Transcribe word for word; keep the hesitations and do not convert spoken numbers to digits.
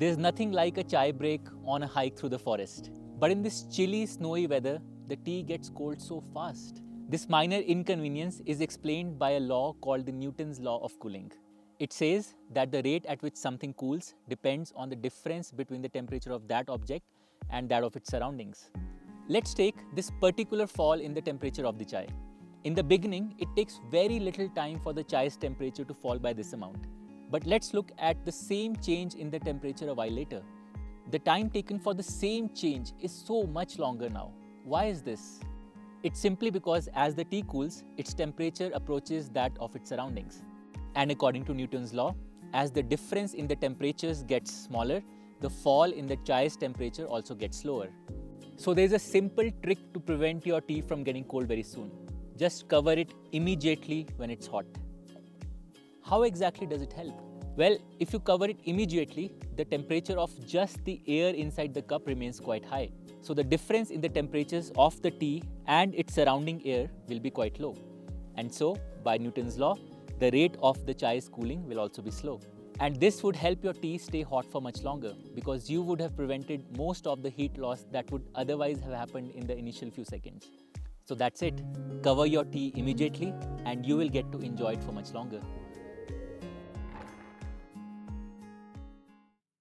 There's nothing like a chai break on a hike through the forest. But in this chilly, snowy weather, the tea gets cold so fast. This minor inconvenience is explained by a law called the Newton's law of cooling. It says that the rate at which something cools depends on the difference between the temperature of that object and that of its surroundings. Let's take this particular fall in the temperature of the chai. In the beginning, it takes very little time for the chai's temperature to fall by this amount. But let's look at the same change in the temperature a while later. The time taken for the same change is so much longer now. Why is this? It's simply because as the tea cools, its temperature approaches that of its surroundings. And according to Newton's law, as the difference in the temperatures gets smaller, the fall in the chai's temperature also gets slower. So there's a simple trick to prevent your tea from getting cold very soon. Just cover it immediately when it's hot. How exactly does it help? Well, if you cover it immediately, the temperature of just the air inside the cup remains quite high. So the difference in the temperatures of the tea and its surrounding air will be quite low. And so, by Newton's law, the rate of the chai's cooling will also be slow. And this would help your tea stay hot for much longer because you would have prevented most of the heat loss that would otherwise have happened in the initial few seconds. So that's it. Cover your tea immediately and you will get to enjoy it for much longer.